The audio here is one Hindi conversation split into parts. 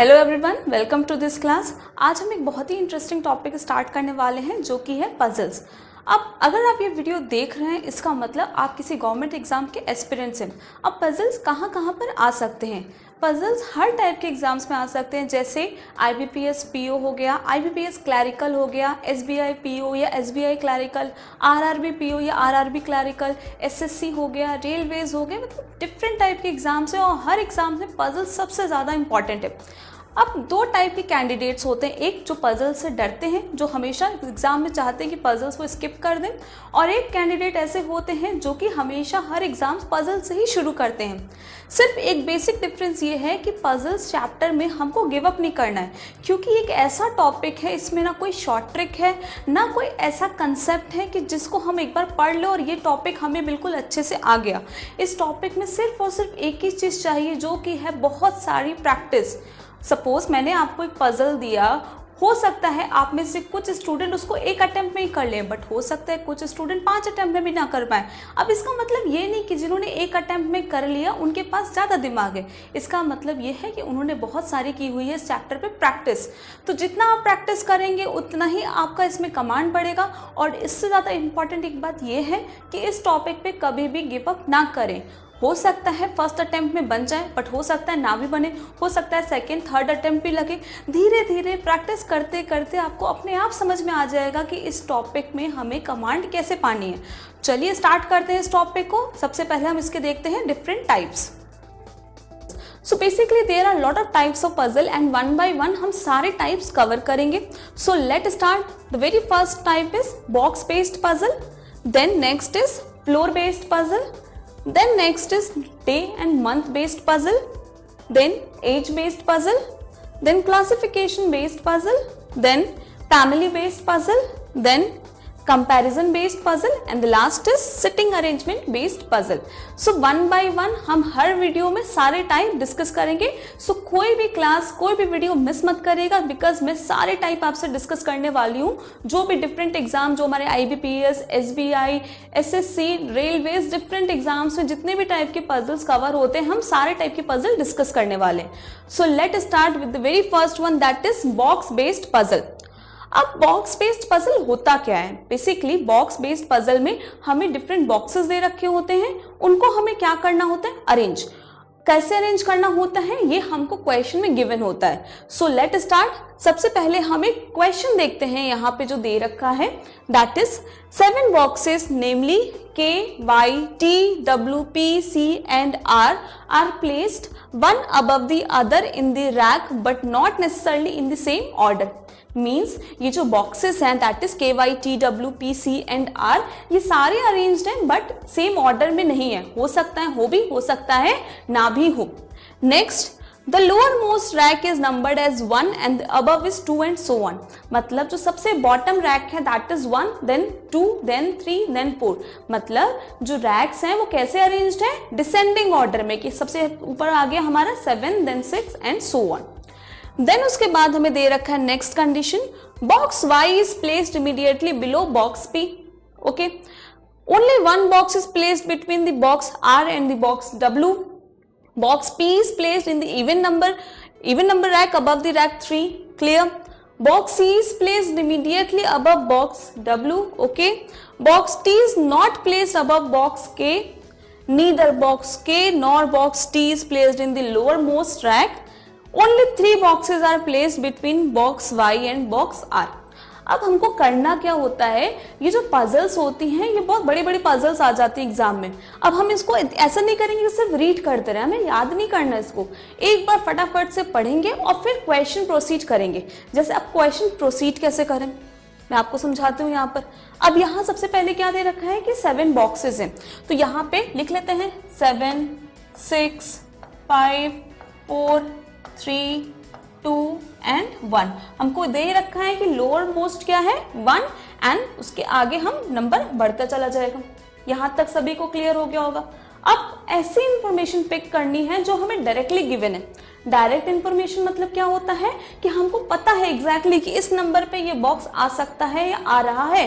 Hello everyone, welcome to this class. आज हम एक बहुत ही इंटरेस्टिंग टॉपिक स्टार्ट करने वाले हैं जो कि है पजल्स। अब अगर आप ये वीडियो देख रहे हैं इसका मतलब आप किसी गवर्नमेंट एग्जाम के एस्पिरेंट्स हैं। अब पजल्स कहाँ पर आ सकते हैं? पजल्स हर टाइप के एग्जाम्स में आ सकते हैं, जैसे IBPS PO हो गया, IBPS क्लैरिकल हो गया, SBI PO या SBI क्लैरिकल, RRB PO या RRB क्लैरिकल, SSC हो गया, रेलवेज हो गया। मतलब डिफरेंट टाइप के एग्जाम्स हैं और हर एग्जाम में पजल सबसे ज़्यादा इंपॉर्टेंट है। अब दो टाइप के कैंडिडेट्स होते हैं, एक जो पजल से डरते हैं, जो हमेशा एग्ज़ाम में चाहते हैं कि पजल्स को स्किप कर दें, और एक कैंडिडेट ऐसे होते हैं जो कि हमेशा हर एग्ज़ाम पजल से ही शुरू करते हैं। सिर्फ एक बेसिक डिफरेंस ये है कि पजल्स चैप्टर में हमको गिव अप नहीं करना है, क्योंकि एक ऐसा टॉपिक है, इसमें ना कोई शॉर्ट ट्रिक है, ना कोई ऐसा कंसेप्ट है कि जिसको हम एक बार पढ़ लें और ये टॉपिक हमें बिल्कुल अच्छे से आ गया। इस टॉपिक में सिर्फ और सिर्फ एक ही चीज़ चाहिए, जो कि है बहुत सारी प्रैक्टिस। सपोज़ मैंने आपको एक पज़ल दिया, हो सकता है आप में से कुछ स्टूडेंट उसको एक अटेम्प्ट में ही कर लें, बट हो सकता है कुछ स्टूडेंट 5 अटेम्प्ट में भी ना कर पाए। अब इसका मतलब ये नहीं कि जिन्होंने एक अटेम्प्ट में कर लिया उनके पास ज़्यादा दिमाग है, इसका मतलब ये है कि उन्होंने बहुत सारी की हुई है इस चैप्टर पे प्रैक्टिस। तो जितना आप प्रैक्टिस करेंगे उतना ही आपका इसमें कमांड बढ़ेगा। और इससे ज़्यादा इम्पॉर्टेंट एक बात यह है कि इस टॉपिक पर कभी भी गिव अप ना करें। हो सकता है फर्स्ट अटेम्प्ट में बन जाए, बट हो सकता है ना भी बने, हो सकता है सेकंड थर्ड अटेम्प्ट भी लगे। धीरे धीरे प्रैक्टिस करते करते आपको अपने आप समझ में आ जाएगा कि इस टॉपिक में हमें कमांड कैसे पानी है। चलिए स्टार्ट करते हैं इस टॉपिक को। सबसे पहले हम इसके देखते हैं different types. So basically there are lot of types of puzzle and one by one हम सारे टाइप्स कवर करेंगे। So let start. The very first type is box based puzzle, then next is floor based puzzle, then next is day and month based puzzle, then age based puzzle, then classification based puzzle, then family based puzzle, then comparison based puzzle, and the last is sitting arrangement based puzzle. So one by one हम हर वीडियो में सारे टाइप डिस्कस करेंगे। So कोई भी क्लास, कोई भी वीडियो मिस मत करेगा, बिकॉज मैं सारे टाइप आपसे डिस्कस करने वाली हूँ। जो भी डिफरेंट एग्जाम, जो हमारे IBPS, SBI, SSC, railways, different exams में जितने भी टाइप के पजल्स कवर होते हैं, हम सारे टाइप के पजल डिस्कस करने वाले हैं। So let start with the very first one, that is box based puzzle. अब बॉक्स बेस्ड पजल होता क्या है? बेसिकली बॉक्स बेस्ड पजल में हमें डिफरेंट बॉक्सेस दे रखे होते हैं, उनको हमें क्या करना होता है? अरेंज। कैसे अरेंज करना होता है ये हमको क्वेश्चन में गिवन होता है। So let start. सबसे पहले हम एक क्वेश्चन देखते हैं, यहाँ पे जो दे रखा है that is 7 boxes namely KY T W P C and R are placed one above the other in the rack but not necessarily in the same order. Means ये जो बॉक्सेस हैं that is KY T W P C and R ये सारे अरेंज्ड हैं बट सेम ऑर्डर में नहीं है। हो सकता है हो भी, हो सकता है ना भी हो। Next, the lower most rack is numbered as 1 and above is 2 and so on. मतलब जो सबसे बॉटम रैक है that is 1, then 2, then 3, then 4। मतलब जो रैक्स हैं वो कैसे अरेंज्ड है? डिसेंडिंग ऑर्डर में, कि सबसे ऊपर आ गया हमारा 7, then 6 and so on. Then उसके बाद हमें दे रखा है next condition, box Y is placed immediately below box P. Okay, only 1 box is placed between the box R and the box W. Box P is placed in the even number rack above the rack 3। Clear? Box C is placed immediately above box W. Okay, box T is not placed above box K. Neither box K nor box T is placed in the lower most rack. Only 3 boxes are placed between box Y and box R. अब हमको करना क्या होता है, ये जो पजल्स होती हैं ये बहुत बड़ी बड़ी पजल्स आ जाती हैं एग्जाम में। अब हम इसको ऐसा नहीं करेंगे कि सिर्फ रीड करते रहे, हमें याद नहीं करना इसको। एक बार फटाफट से पढ़ेंगे और फिर क्वेश्चन प्रोसीड करेंगे। जैसे अब क्वेश्चन प्रोसीड कैसे करें मैं आपको समझाती हूँ यहाँ पर। अब यहाँ सबसे पहले क्या दे रखा है कि 7 बॉक्सेज हैं, तो यहाँ पे लिख लेते हैं 7, 6, 5, 4, 3, 2 and 1। हमको दे रखा है कि लोअर मोस्ट क्या है 1 एंड उसके आगे हम नंबर बढ़ता चला जाएगा। यहाँ तक सभी को क्लियर हो गया होगा। अब ऐसी इंफॉर्मेशन पिक करनी है जो हमें डायरेक्टली गिवन है। डायरेक्ट इंफॉर्मेशन मतलब क्या होता है कि हमको पता है एग्जैक्टली कि इस नंबर पे ये बॉक्स आ सकता है या आ रहा है।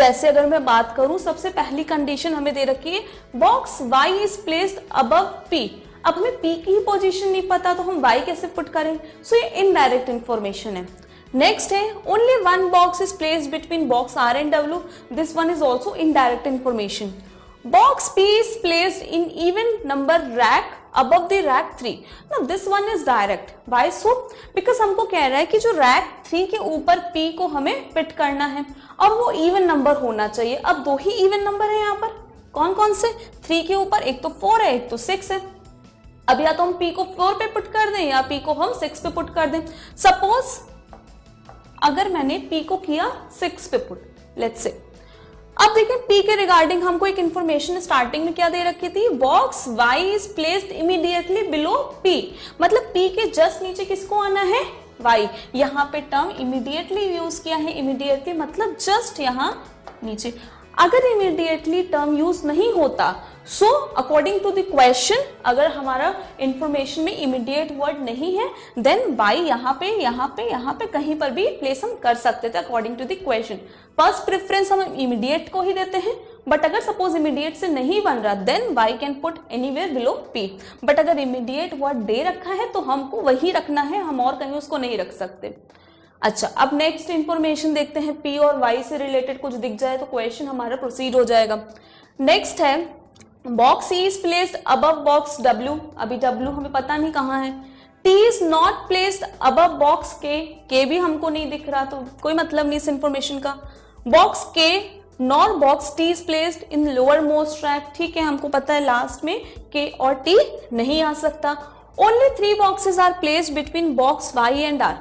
जैसे अगर मैं बात करूं, सबसे पहली कंडीशन हमें दे रखी है box Y is placed above P. अब हमें P की ही पोजीशन नहीं पता तो हम Y कैसे पुट करें। सो ये इनडायरेक्ट इन्फॉर्मेशन है। नेक्स्ट है only one box is placed between box R and W, this one is also indirect information. Box P is placed in even number rack above the rack 3. Now this one is direct. Why so? Because हमको कह रहा है कि जो rack 3 के ऊपर P को हमें पिट करना है और वो even number होना चाहिए। अब दो ही even number है यहाँ पर, कौन कौन से? 3 के ऊपर एक तो 4 है, एक तो 6 है। अब या तो हम P को 4 पे पुट कर दें या P को हम 6 पे पुट कर दें। Suppose अगर मैंने P को किया 6 पे पुट, let's say, अब देखिए P के रिगार्डिंग हमको एक इन्फॉर्मेशन स्टार्टिंग में क्या दे रखी थी, box Y is placed immediately below P, मतलब P के जस्ट नीचे किसको आना है, Y। यहाँ पे टर्म इमीडिएटली यूज किया है, इमीडिएटली मतलब जस्ट यहाँ नीचे। अगर इमीडिएटली टर्म यूज नहीं होता, so according to the question अगर हमारा इंफॉर्मेशन में इमीडिएट वर्ड नहीं है, देन Y यहाँ पे कहीं पर भी प्लेस हम कर सकते थे according to the question. First preference हम इमीडिएट को ही देते हैं, बट अगर सपोज इमीडिएट से नहीं बन रहा then Y can put anywhere below P। But अगर इमीडिएट वर्ड दे रखा है तो हमको वही रखना है, हम और कहीं उसको नहीं रख सकते। अच्छा, अब नेक्स्ट इंफॉर्मेशन देखते हैं, P और Y से रिलेटेड कुछ दिख जाए तो क्वेश्चन हमारा प्रोसीड हो जाएगा। नेक्स्ट है box E is placed above box W, अभी W हमें पता नहीं कहाँ है। T is not placed above box K भी हमको नहीं दिख रहा तो कोई मतलब नहीं इस इंफॉर्मेशन का। Box K nor box T is placed in lower most rack, ठीक है हमको पता है लास्ट में K और T नहीं आ सकता। Only 3 boxes are placed between box Y and R।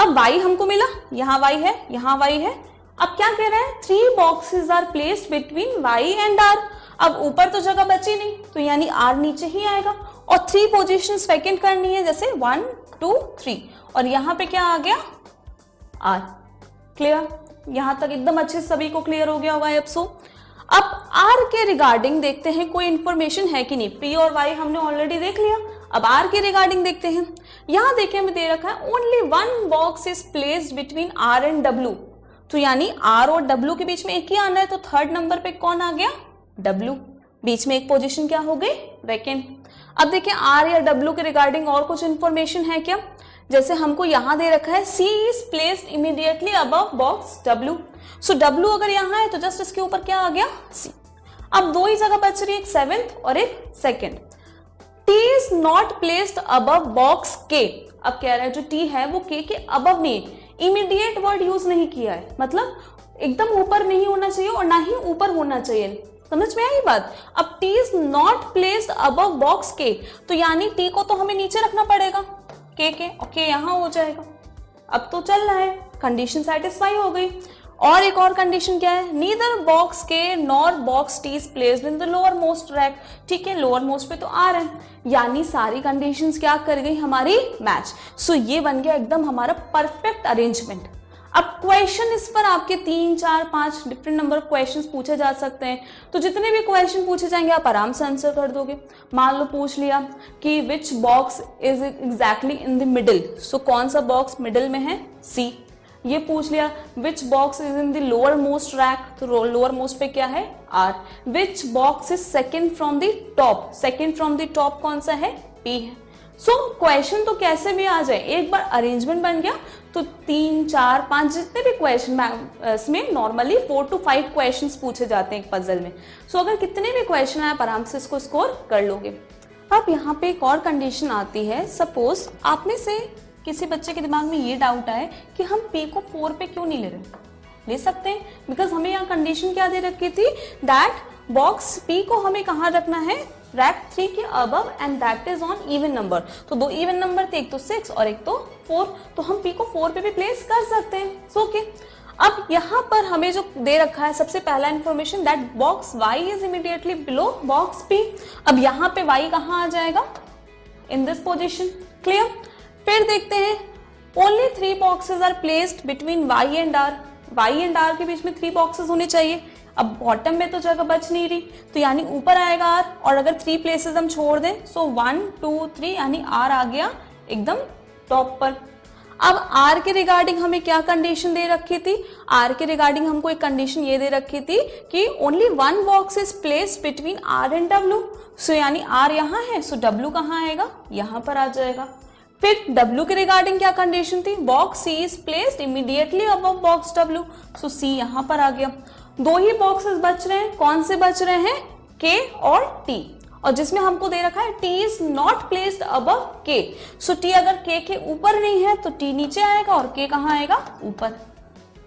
अब Y हमको मिला, यहाँ Y है, यहाँ Y है। अब क्या कह रहा है, 3 boxes are placed between Y and R। अब ऊपर तो जगह बची नहीं तो यानी R नीचे ही आएगा, और 3 पोजीशंस वैकेंट करनी है, जैसे 1, 2, 3, और यहाँ पे क्या आ गया R। क्लियर, यहाँ तक एकदम अच्छे से सभी को क्लियर हो गया होगा। अब R के रिगार्डिंग देखते हैं कोई इन्फॉर्मेशन है कि नहीं। P और Y हमने ऑलरेडी देख लिया, अब R के रिगार्डिंग देखते हैं। यहाँ देखिए हमें दे रखा है only 1 box is placed between R and W, तो यानी R और W के बीच में एक ही आना है, तो थर्ड नंबर पे कौन आ गया, W। बीच में एक पोजीशन क्या हो गई, वैकेंट। अब देखिए R या W के रिगार्डिंग और कुछ इन्फॉर्मेशन है क्या, जैसे हमको यहाँ दे रखा है C is placed immediately above box W, so W अगर यहाँ है तो जस्ट इसके ऊपर क्या आ गया, C। अब 2 ही जगह बच रही है, एक 7th और एक 2nd। T is not placed above box K, अब कह रहा है जो T है वो K के above में, immediate word यूज नहीं किया है, मतलब एकदम ऊपर नहीं होना चाहिए और ना ही ऊपर होना चाहिए, समझ में आई बात। अब T is not placed above box K, तो यानी T को तो हमें नीचे रखना पड़ेगा K और K यहाँ हो जाएगा। अब तो चल रहा है, कंडीशन सेटिस्फाई हो गई। और एक और कंडीशन क्या है, neither box K nor box T is placed in the lower most rack, ठीक है लोअर मोस्ट पे तो R है, यानी सारी कंडीशंस क्या कर गई हमारी मैच। सो ये बन गया एकदम हमारा परफेक्ट अरेंजमेंट। अब क्वेश्चन इस पर आपके 3, 4, 5 डिफरेंट नंबर ऑफ क्वेश्चन पूछे जा सकते हैं, तो जितने भी क्वेश्चन पूछे जाएंगे आप आराम से आंसर कर दोगे। मान लो पूछ लिया कि which box is exactly in the middle, so कौन सा बॉक्स मिडिल में है, C। ये पूछ लिया which box is in the lower most rack, तो लोअर मोस्ट पे क्या है, R। Which box is second from the top, second from the top कौन सा है, P है। सो क्वेश्चन तो कैसे भी आ जाए, एक बार अरेंजमेंट बन गया तो 3, 4, 5 जितने भी क्वेश्चन इसमें नॉर्मली 4 to 5 क्वेश्चन पूछे जाते हैं एक पजल में। सो अगर कितने भी क्वेश्चन आप आराम से इसको स्कोर कर लोगे। अब यहाँ पे एक और कंडीशन आती है, सपोज आप में से किसी बच्चे के दिमाग में ये डाउट आए कि हम P को 4 पे क्यों नहीं ले रहे, ले सकते हैं, बिकॉज हमें यहाँ कंडीशन क्या दे रखी थी, दैट बॉक्स P को हमें कहाँ रखना है, रैक 3 के above, and that is on even number. तो 2 इवन नंबर थे, एक तो 6 और एक तो 4, तो हम P को 4 पे भी प्लेस कर सकते हैं। सो ओके, अब यहाँ पर हमें जो दे रखा है सबसे पहला information that box Y is immediately below box P, अब यहाँ पे Y कहाँ आ जाएगा, इन दिस पोजिशन। क्लियर, फिर देखते हैं only 3 boxes are placed between Y and R, Y and R के बीच में 3 बॉक्सेस होने चाहिए। अब बॉटम में तो जगह बच नहीं रही तो यानी ऊपर आएगा R, और अगर 3 प्लेसेस हम छोड़ दें सो 1, 2, 3 यानी R आ गया एकदम टॉप पर। अब आर के रिगार्डिंग हमें क्या कंडीशन दे रखी थी, आर के रिगार्डिंग हमको एक कंडीशन ये दे रखी थी कि only one box is place between R and W. So यानी आर यहाँ है, सो डब्ल्यू कहाँ आएगा, यहाँ पर आ जाएगा। फिर W के रिगार्डिंग क्या कंडीशन थी, box C is placed immediately above box W, so C यहाँ पर आ गया। दो ही बॉक्सेस बच रहे हैं, कौन से बच रहे हैं, K और T, और जिसमें हमको दे रखा है T is not placed above K, so T अगर K के ऊपर नहीं है तो T नीचे आएगा और K कहाँ आएगा, ऊपर।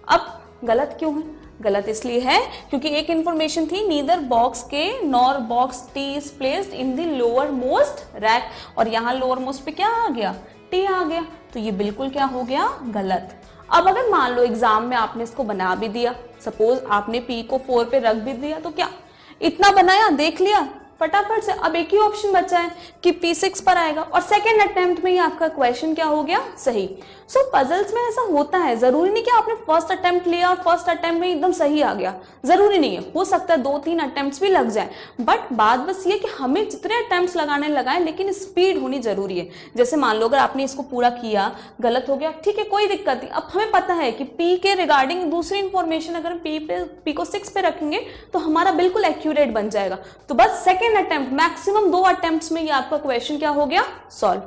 अब गलत क्यों है, गलत इसलिए है क्योंकि एक इंफॉर्मेशन थी neither box K nor box T is placed in the lower most rack, और यहाँ लोअर मोस्ट पे क्या आ गया, टी आ गया, तो ये बिल्कुल क्या हो गया, गलत। अब अगर मान लो एग्जाम में आपने इसको बना भी दिया, सपोज आपने पी को 4 पे रख भी दिया, तो क्या इतना बनाया, देख लिया फटाफट से, अब एक ही ऑप्शन बचा है कि P6 पर आएगा और सेकेंड अटेम्प्ट में ही आपका क्वेश्चन क्या हो गया, सही। सो पजल्स में ऐसा होता है, जरूरी नहीं कि आपने फर्स्ट अटेम्प्ट लिया और फर्स्ट अटेम्प्ट में एकदम सही आ गया, जरूरी नहीं है, हो सकता है 2-3 अटेम्प्ट्स भी लग जाए, बट बात बस ये कि हमें जितने अटेम्प्ट लगाने लगाए लेकिन स्पीड होनी जरूरी है। जैसे मान लो अगर आपने इसको पूरा किया, गलत हो गया, ठीक है कोई दिक्कत नहीं, अब हमें पता है कि पी के रिगार्डिंग दूसरी इंफॉर्मेशन अगर पी को 6 पे रखेंगे तो हमारा बिल्कुल एक्यूरेट बन जाएगा, तो बस सेकेंड अटेम्प्ट, मैक्सिमम 2 अटेम्प्ट्स में ये आपका क्वेश्चन क्या हो गया, सॉल्व।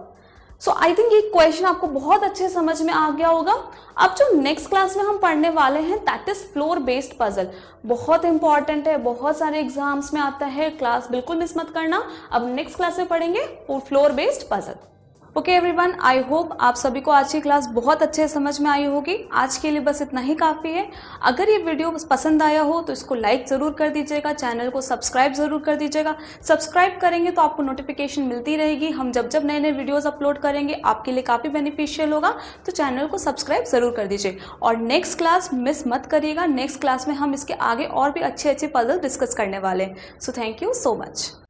सो आई थिंक ये क्वेश्चन आपको बहुत अच्छे समझ में आ गया होगा। अब जो नेक्स्ट क्लास में हम पढ़ने वाले हैं that is floor based puzzle, बहुत इंपॉर्टेंट है, बहुत सारे एग्जाम्स में आता है, क्लास बिल्कुल मिस मत करना। अब नेक्स्ट क्लास में पढ़ेंगे floor based puzzle. Okay everyone, I hope आप सभी को आज की क्लास बहुत अच्छे समझ में आई होगी। आज के लिए बस इतना ही काफी है। अगर ये वीडियो पसंद आया हो तो इसको लाइक ज़रूर कर दीजिएगा, चैनल को सब्सक्राइब ज़रूर कर दीजिएगा। सब्सक्राइब करेंगे तो आपको नोटिफिकेशन मिलती रहेगी, हम जब जब नए नए वीडियोस अपलोड करेंगे आपके लिए काफ़ी बेनिफिशियल होगा, तो चैनल को सब्सक्राइब ज़रूर कर दीजिए। और नेक्स्ट क्लास मिस मत करिएगा, नेक्स्ट क्लास में हम इसके आगे और भी अच्छे अच्छे पजल डिस्कस करने वाले हैं। So thank you so much.